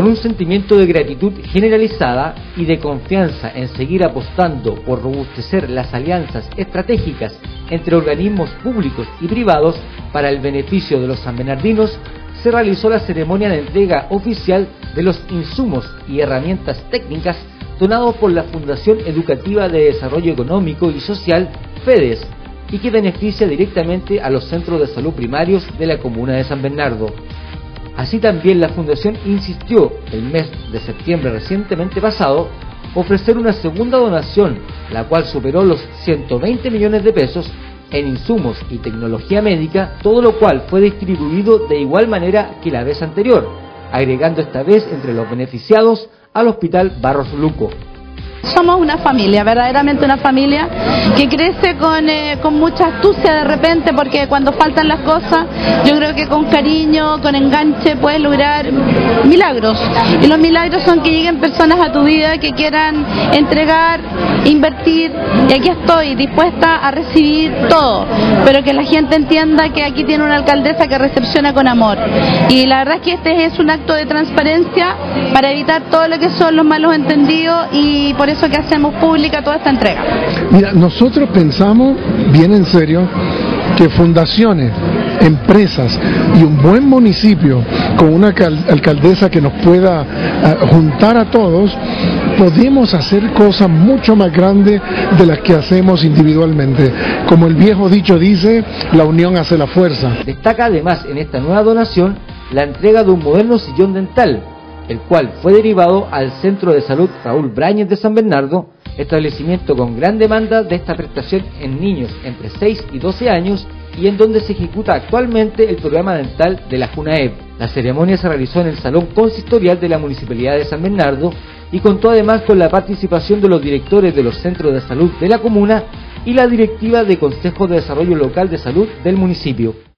Con un sentimiento de gratitud generalizada y de confianza en seguir apostando por robustecer las alianzas estratégicas entre organismos públicos y privados para el beneficio de los sanbernardinos, se realizó la ceremonia de entrega oficial de los insumos y herramientas técnicas donados por la Fundación Educativa de Desarrollo Económico y Social FEDES y que beneficia directamente a los centros de salud primarios de la comuna de San Bernardo. Así también la Fundación insistió el mes de septiembre recientemente pasado ofrecer una segunda donación, la cual superó los 120 millones de pesos en insumos y tecnología médica, todo lo cual fue distribuido de igual manera que la vez anterior, agregando esta vez entre los beneficiados al Hospital Barros Luco. Somos una familia, verdaderamente una familia que crece con mucha astucia de repente, porque cuando faltan las cosas, yo creo que con cariño, con enganche puedes lograr milagros. Y los milagros son que lleguen personas a tu vida que quieran entregar, invertir, y aquí estoy dispuesta a recibir todo, pero que la gente entienda que aquí tiene una alcaldesa que recepciona con amor. Y la verdad es que este es un acto de transparencia para evitar todo lo que son los malos entendidos, y por eso que hacemos pública toda esta entrega. Mira, nosotros pensamos bien en serio que fundaciones, empresas y un buen municipio con una alcaldesa que nos pueda juntar a todos, podemos hacer cosas mucho más grandes de las que hacemos individualmente. Como el viejo dicho dice, la unión hace la fuerza. Destaca además en esta nueva donación la entrega de un moderno sillón dental, el cual fue derivado al Centro de Salud Raúl Brañes de San Bernardo, establecimiento con gran demanda de esta prestación en niños entre 6 y 12 años y en donde se ejecuta actualmente el programa dental de la Junaeb. La ceremonia se realizó en el Salón Consistorial de la Municipalidad de San Bernardo y contó además con la participación de los directores de los centros de salud de la comuna y la directiva de Consejo de Desarrollo Local de Salud del municipio.